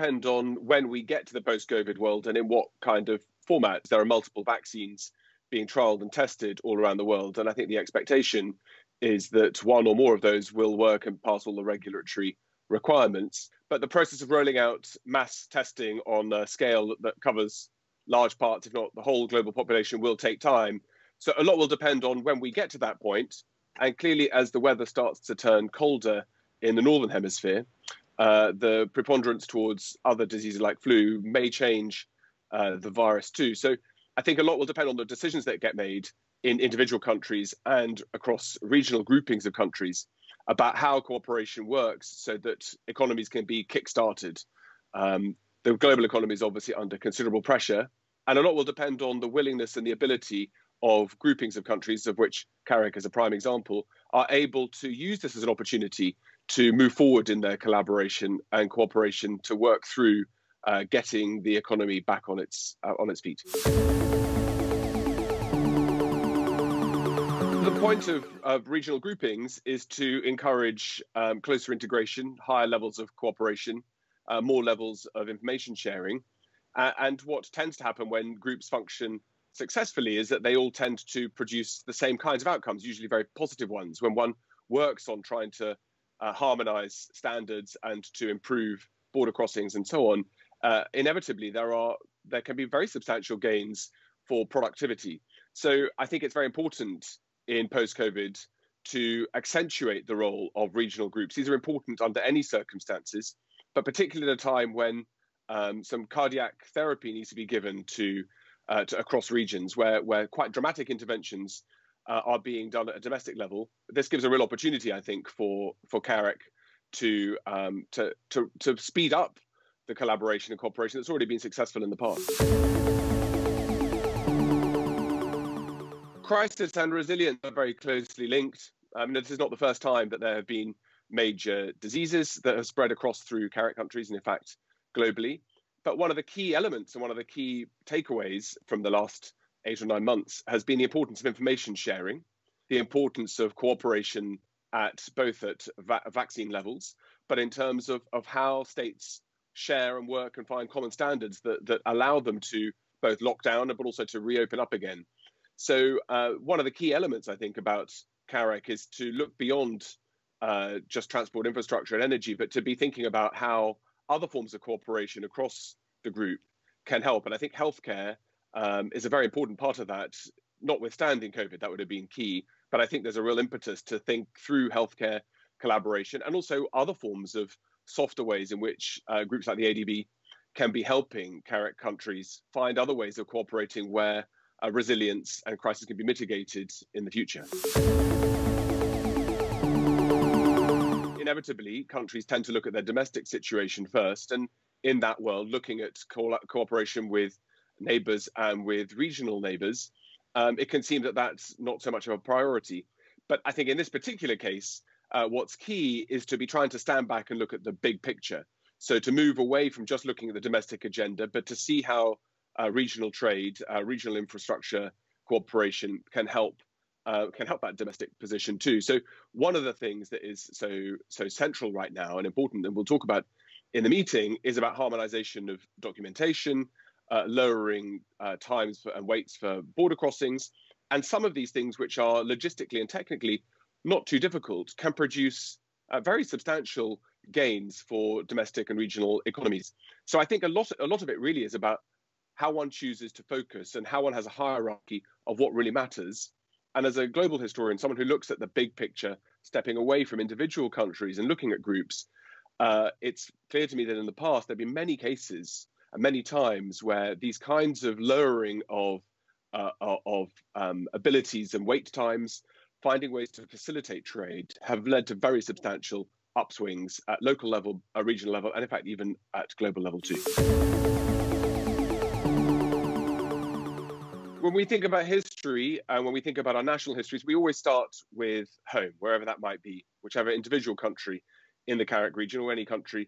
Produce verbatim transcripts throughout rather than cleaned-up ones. depend on when we get to the post-COVID world and in what kind of format. There are multiple vaccines being trialled and tested all around the world, and I think the expectation is that one or more of those will work and pass all the regulatory requirements. But the process of rolling out mass testing on a scale that covers large parts, if not the whole global population, will take time. So a lot will depend on when we get to that point. And clearly, as the weather starts to turn colder in the Northern Hemisphere, uh, the preponderance towards other diseases like flu may change uh, the virus too. So I think a lot will depend on the decisions that get made in individual countries and across regional groupings of countries about how cooperation works so that economies can be kick-started. Um, the global economy is obviously under considerable pressure, and a lot will depend on the willingness and the ability of groupings of countries, of which CAREC is a prime example, are able to use this as an opportunity to move forward in their collaboration and cooperation to work through uh, getting the economy back on its, uh, on its feet. The point of, of regional groupings is to encourage um, closer integration, higher levels of cooperation, uh, more levels of information sharing. Uh, and what tends to happen when groups function successfully is that they all tend to produce the same kinds of outcomes, usually very positive ones, when one works on trying to uh, harmonise standards and to improve border crossings and so on. Uh, inevitably, there are there can be very substantial gains for productivity. So I think it's very important in post-COVID to accentuate the role of regional groups. These are important under any circumstances, but particularly at a time when um, some cardiac therapy needs to be given to, uh, to across regions where, where quite dramatic interventions uh, are being done at a domestic level. This gives a real opportunity, I think, for, for CAREC to, um, to, to, to speed up the collaboration and cooperation that's already been successful in the past. Crisis and resilience are very closely linked. I mean, this is not the first time that there have been major diseases that have spread across through CAREC countries and, in fact, globally. But one of the key elements and one of the key takeaways from the last eight or nine months has been the importance of information sharing, the importance of cooperation at both at va vaccine levels, but in terms of, of how states share and work and find common standards that, that allow them to both lock down but also to reopen up again. So uh, one of the key elements, I think, about CAREC is to look beyond uh, just transport infrastructure and energy, but to be thinking about how other forms of cooperation across the group can help. And I think healthcare um, is a very important part of that, notwithstanding COVID. That would have been key. But I think there's a real impetus to think through healthcare collaboration and also other forms of softer ways in which uh, groups like the A D B can be helping CAREC countries find other ways of cooperating where Uh, resilience and crisis can be mitigated in the future. Inevitably, countries tend to look at their domestic situation first, and in that world, looking at co cooperation with neighbours and with regional neighbours, um, it can seem that that's not so much of a priority. But I think in this particular case, uh, what's key is to be trying to stand back and look at the big picture. So to move away from just looking at the domestic agenda, but to see how Uh, regional trade, uh, regional infrastructure cooperation can help uh, can help that domestic position too. So one of the things that is so so central right now and important, and we'll talk about in the meeting, is about harmonisation of documentation, uh, lowering uh, times for, and waits for border crossings, and some of these things, which are logistically and technically not too difficult, can produce uh, very substantial gains for domestic and regional economies. So I think a lot a lot of it really is about how one chooses to focus and how one has a hierarchy of what really matters. And as a global historian, someone who looks at the big picture, stepping away from individual countries and looking at groups, uh, it's clear to me that in the past, there've been many cases and many times where these kinds of lowering of, uh, of um, abilities and wait times, finding ways to facilitate trade, have led to very substantial upswings at local level, at regional level, and in fact, even at global level too. When we think about history and when we think about our national histories, we always start with home, wherever that might be, whichever individual country in the CAREC region or any country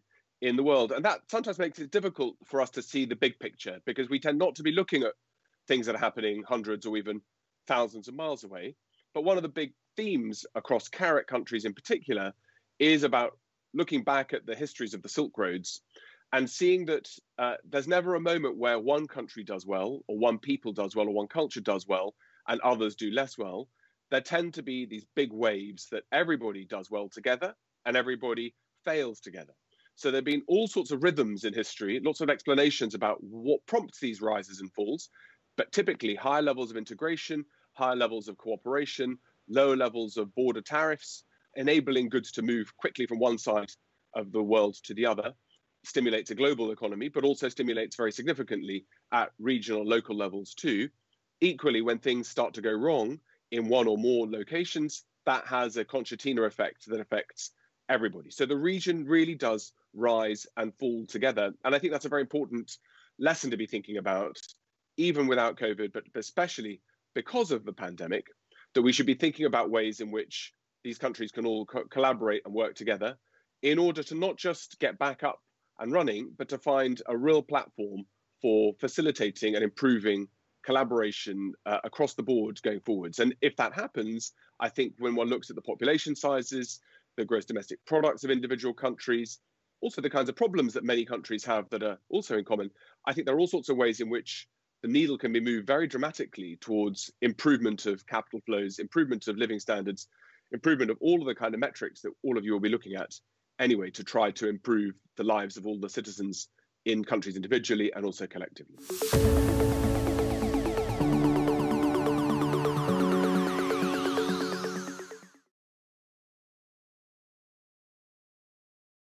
in the world. And that sometimes makes it difficult for us to see the big picture because we tend not to be looking at things that are happening hundreds or even thousands of miles away. But one of the big themes across CAREC countries in particular is about looking back at the histories of the Silk Roads and seeing that uh, there's never a moment where one country does well, or one people does well, or one culture does well, and others do less well. There tend to be these big waves that everybody does well together and everybody fails together. So there have been all sorts of rhythms in history, lots of explanations about what prompts these rises and falls, but typically higher levels of integration, higher levels of cooperation, lower levels of border tariffs, enabling goods to move quickly from one side of the world to the other, stimulates a global economy, but also stimulates very significantly at regional, local levels too. Equally, when things start to go wrong in one or more locations, that has a concertina effect that affects everybody. So the region really does rise and fall together. And I think that's a very important lesson to be thinking about, even without COVID, but especially because of the pandemic, that we should be thinking about ways in which these countries can all co- collaborate and work together in order to not just get back up and running, but to find a real platform for facilitating and improving collaboration uh, across the board going forwards. And if that happens, I think when one looks at the population sizes, the gross domestic products of individual countries, also the kinds of problems that many countries have that are also in common, I think there are all sorts of ways in which the needle can be moved very dramatically towards improvement of capital flows, improvement of living standards, improvement of all of the kind of metrics that all of you will be looking at anyway to try to improve the lives of all the citizens in countries individually and also collectively.